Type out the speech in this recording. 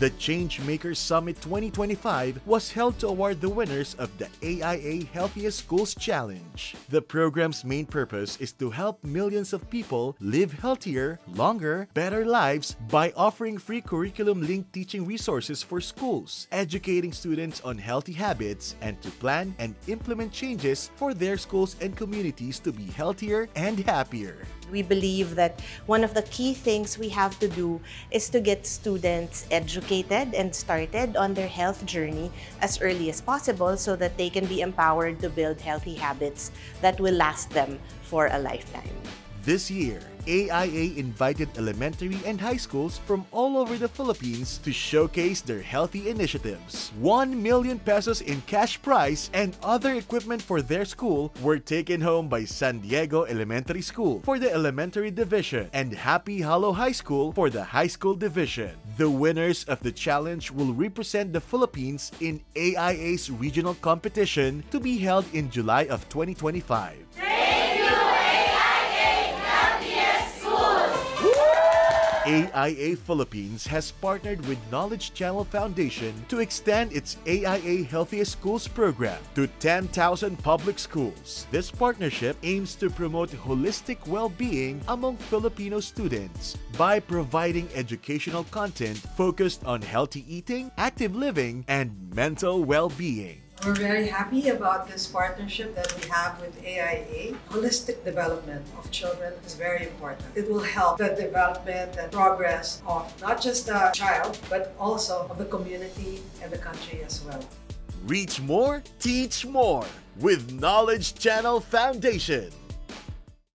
The Changemaker Summit 2025 was held to award the winners of the AIA Healthiest Schools Challenge. The program's main purpose is to help millions of people live healthier, longer, better lives by offering free curriculum-linked teaching resources for schools, educating students on healthy habits, and to plan and implement changes for their schools and communities to be healthier and happier. We believe that one of the key things we have to do is to get students educated and started on their health journey as early as possible so that they can be empowered to build healthy habits that will last them for a lifetime. This year, AIA invited elementary and high schools from all over the Philippines to showcase their healthy initiatives. 1 million pesos in cash prize and other equipment for their school were taken home by San Diego Elementary School for the elementary division and Happy Hollow High School for the high school division. The winners of the challenge will represent the Philippines in AIA's regional competition to be held in July of 2025. AIA Philippines has partnered with Knowledge Channel Foundation to extend its AIA Healthiest Schools program to 10,000 public schools. This partnership aims to promote holistic well-being among Filipino students by providing educational content focused on healthy eating, active living, and mental well-being. We're very happy about this partnership that we have with AIA. Holistic development of children is very important. It will help the development and progress of not just the child, but also of the community and the country as well. Reach more, teach more with Knowledge Channel Foundation.